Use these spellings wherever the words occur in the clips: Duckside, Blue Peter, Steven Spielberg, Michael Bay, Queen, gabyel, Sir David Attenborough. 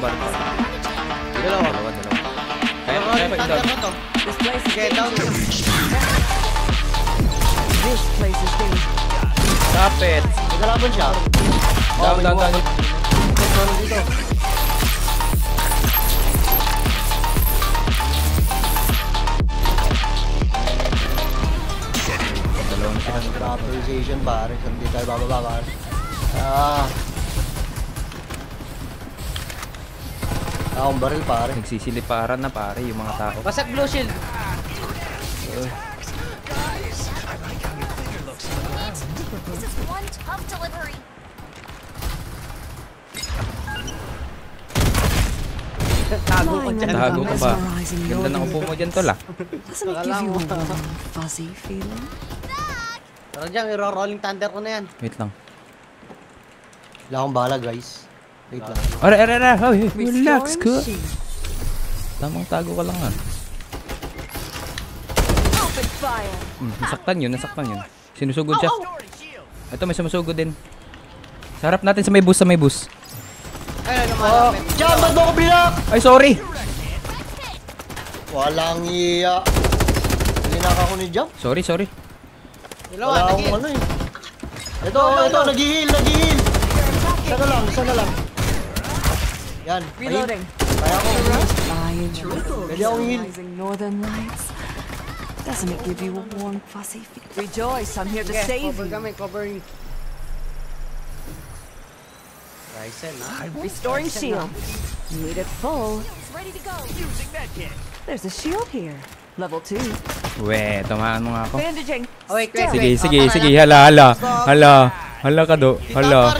number. This place is dangerous. Stop it. Down. Asian bar, hindi tayo babababar. Taong baril pare. Nagsisiliparan na pare yung mga tao. Basak blue shield. Tago ko dyan. Tago ko ba? Ganda na upo mo dyan tol ah. Fuzzy feeling? Tara dyan, iro-rolling thunder ko na yan. Wait lang. Wala akong bahala guys. Wait lang. Ara! Relax ko! Tamang tago ka lang ah. Nasaktan yun. Sinusugod siya. Ito, may sumusugod din. Sa harap natin sa may bus. Oh! Diyan! Ba't mo ko binak? Ay, sorry! Walang iya. Binak ako ni Jump. Sorry. Wala akong ano eh. Ito, nag-heal. Isa na lang. Yan, reloading. Kaya ko. Pwede akong heal. Doesn't it give you a warm, fuzzy feeling? Rejoice, I'm here to save you. Cover. Restoring shield. Need it full. Ready to go. Using that kit. There's a shield here. Level 2. Weh, tamaan mo nga ako. Sige, hala ka do. Hala.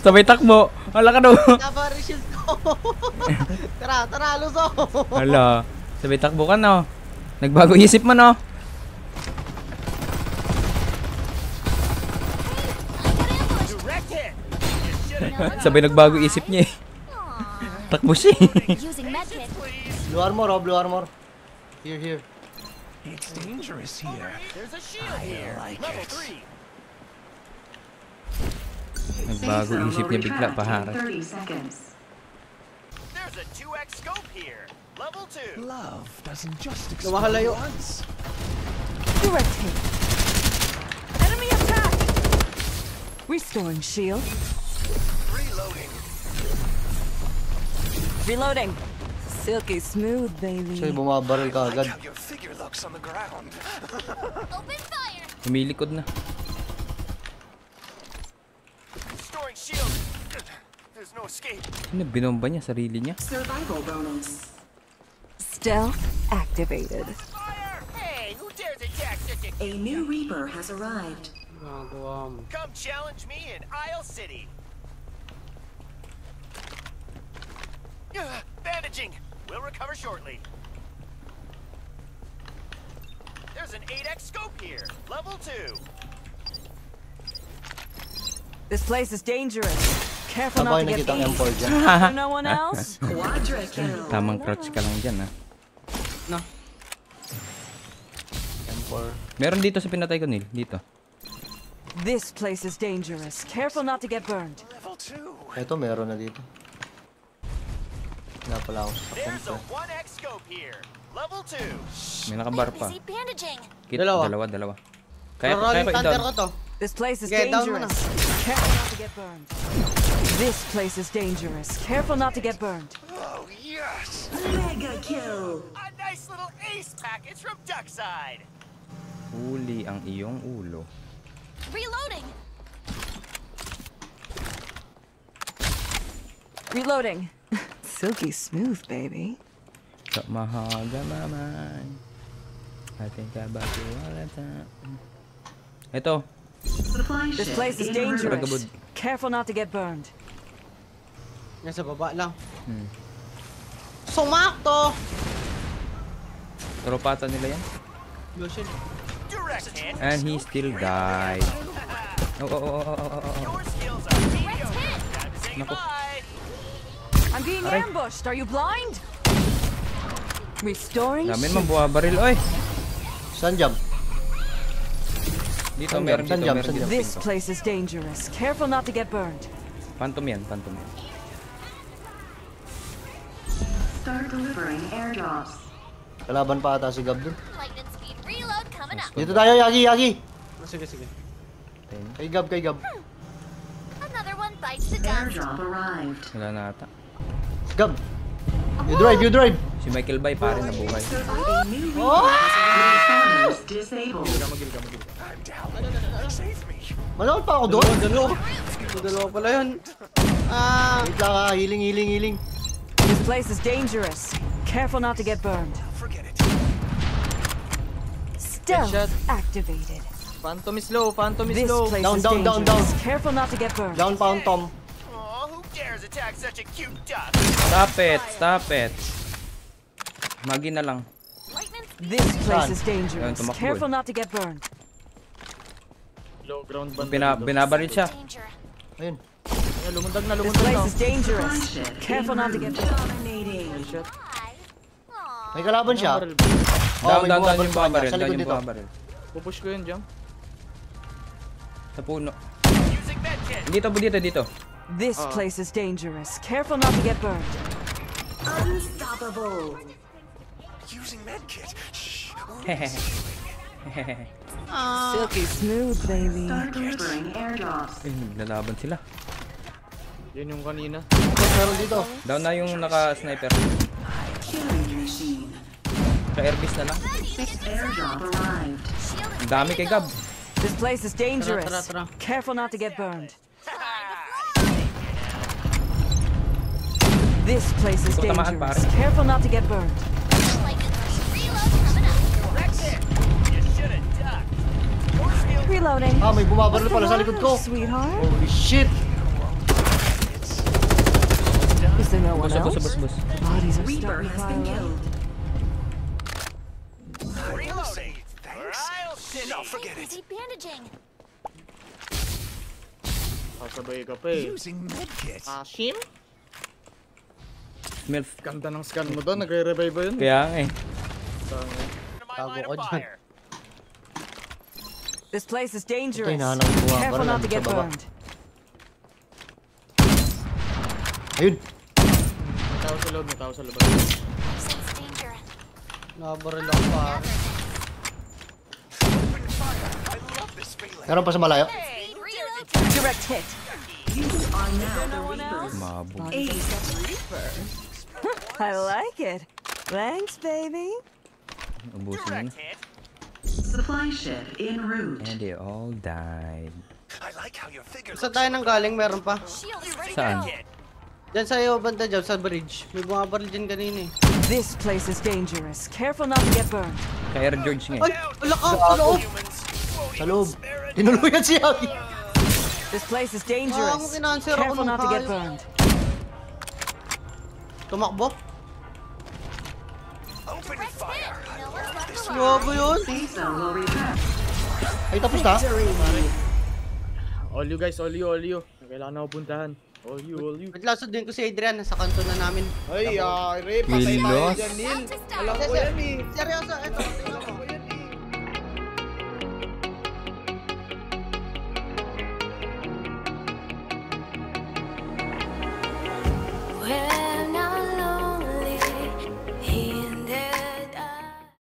Sabay takbo. Hala ka do. Tara, luso. Hala. Sabay takbo ka na. Nagbago isip mo no. Sabay nagbago isip niya eh. Takbo siya. Blue armor, blue armor. Here. It's dangerous here. There's a shield here. Level 3. Nagbago isip niya bigla paharap. There's a 2x scope here. Level 2. Love doesn't just explode once. Direct hit. Enemy attack. Restoring shield. Reloading. Silky smooth, baby. So, bumabaril ka agad. Humilikod na. Ano, binomba niya? Sarili niya? Stealth activated. A new Reaper has arrived. Come challenge me in Isle City. Bandaging. We'll recover shortly. There's an 8x scope here. Level 2. This place is dangerous. Careful not to get eaten. No one else? Quadra kill. Tamang crouch ka lang dyan, ha? No. M4. Meron dito sa pinatay ko, Neil. Dito. This place is dangerous. Careful not to get burned. Level 2. Ito meron na dito. There's a 1x scope here. Level 2. May nakabar pa. Kita dalawa. Kaya pa ito. This place is dangerous. Careful not to get burned. Oh yes. Mega kill. A nice little ace package from Duckside. Huli ang iyong ulo. Reloading. Silky smooth, baby. Got my heart, got my mind. I think about you all the time. Ito. This place is dangerous. Careful not to get burned. Nasa baba lang. Sumakto! Tropata nila yan. And he still died. Oh. I'm being ambushed. Are you blind? Restoring. Namin mabuha baril, oy. Sanjam. Dito meron. This place is dangerous. Careful not to get burned. Phantom yan. Start delivering airdrops. Kalaban pa ata si Gab dun. Dito tayo, Yagi, Yagi. Sige, sige. Kay Gab, kay Gab. Another one bites the dust. Airdrop arrived. Wala na ata. Gab. You drive, you drive. Si Michael Bay pare na buhay. Oh! Disabled. Malawal pa ako doon. Dalawa pala yan. Ah, healing, healing, healing. This place is dangerous. Careful not to get burned. Forget it. Stealth activated. Phantom is low, Phantom is low. Down, down, down, down. Careful not to get burned. Down, Phantom. Oh, who dares attack such a cute duck? Stop it, stop it. Magi na lang. This place is dangerous. Careful not to get burned. Low ground ban. Binabaril siya. Ayun. Lumundag na, lumundag na. This place is dangerous. Careful not to get dominating. May kalaban siya. Down, down, down yung bombaril. Down yung bombaril. Pupush ko yun, jump. Sa puno. Dito, dito, dito. This place is dangerous. Careful not to get burned. Unstoppable. Using medkit. Silky smooth, baby. Nalaban sila. Yun yung kanina. Meron dito. Down na yung naka-sniper. Sa airbase na lang. Ang dami kay Gab. This place is dangerous. Tara, tara. Careful not to get burned. This place is dangerous. Careful not to get burned. Reloading. Ah, may bumabaril pala sa likod ko. Holy shit. Is there no one else? Bodies are stuck in violence. Reloading. Thanks. No, forget it. Pasabay ka pa eh. Using medkit. Ashim? Milf. Ganda ng scan mo doon. Nagre-revive ba yun? Kaya nga eh. Tago ko dyan. This place is dangerous. Careful not to get burned. Ayun. Tao sa loob, tao sa labas. Nabaril ako pa. Meron pa sa malayo. Direct hit. Mabog. I like it. Thanks, baby. Direct hit. Supply ship in route. And they all died. I like how your figures. Sa tayo nang galing, meron pa. Saan? Diyan sa iyo, banda dyan, sa bridge. May bumabaril dyan kanina eh. This place is dangerous. Careful not to get burned. Kaya George nga eh. Ay! Laka! Sa loob! Sa loob! Tinuluyan si Yagi! This place is dangerous. Careful not to get burned. Tumakbo? Open fire! Grabe yun! Ay, tapos na? All you guys, all you. Kailangan na upuntahan. All you, all you. At last din ko si Adrian, nasa kanto na namin. Ay, Ray, patay tayo dyan, Neil. Alam ko yan eh. Seryoso, eto.